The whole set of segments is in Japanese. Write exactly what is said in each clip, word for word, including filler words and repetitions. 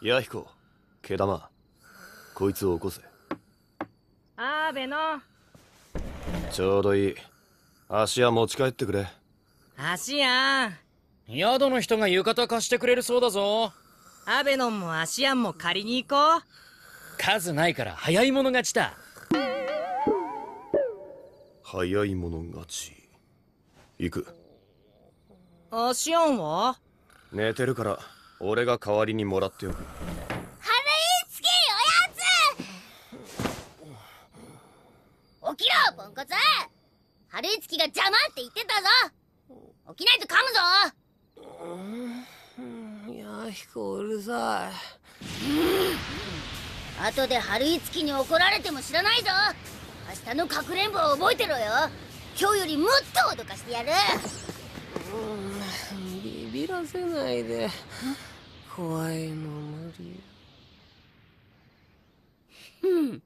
弥彦、毛玉、こいつを起こせ。アーベのちょうどいい。芦屋持ち帰ってくれ。芦屋、宿の人が浴衣貸してくれるそうだぞ。アベノンもアシアンも借りに行こう。数ないから早い者勝ちだ。早い者勝ち。行く。アシアンは寝てるから俺が代わりにもらっておく。腹いつきおやつ。起きろポンコツ。春いつきが邪魔って言ってたぞ。起きないと噛むぞ。弥彦うるさい。あと、うん、で春樹に怒られても知らないぞ。明日のかくれんぼを覚えてろよ。今日よりもっと脅かしてやる。うん、ビビらせないで。怖いの無理。うん、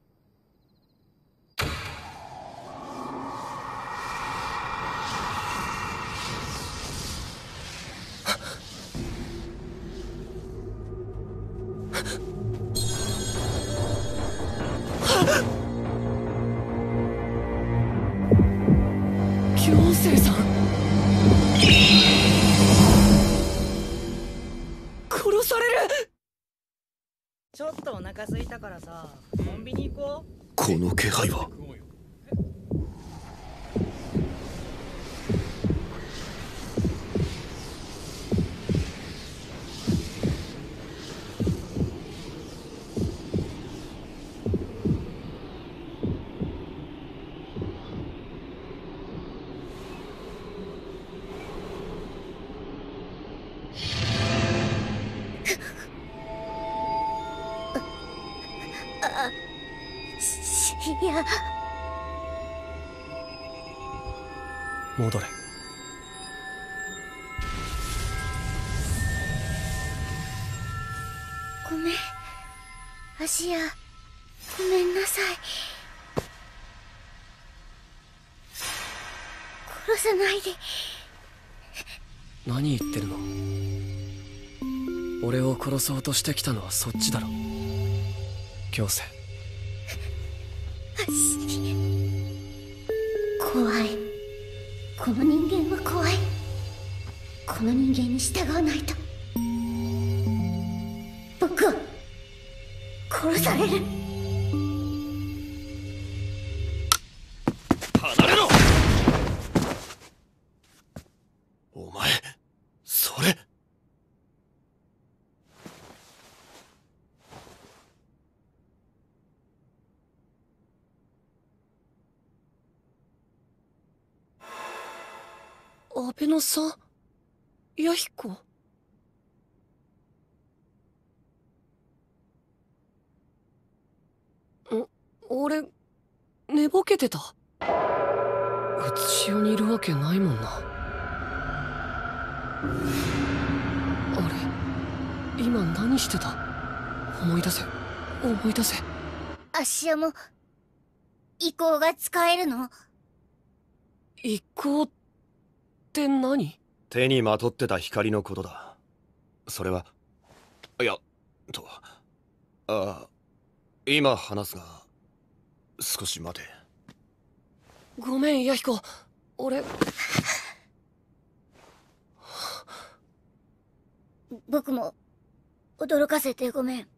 ちょっとお腹空いたからさ、コンビニ行こう。この気配は。戻れ。ごめん、芦屋、ごめんなさい。殺さないで。何言ってるの。俺を殺そうとしてきたのはそっちだろ、強制。怖い。この人間は怖い。この人間に従わないと僕は殺される。離れろ。お前それ。安倍野さん、弥彦。お、俺、寝ぼけてた。うつよにいるわけないもんな。あれ、今何してた？思い出せ、思い出せ。芦屋も、遺構が使えるの？遺構って、って何？手にまとってた光のことだ。それは、いや、と、ああ、今話すが、少し待て。ごめん弥彦、俺僕も驚かせてごめん。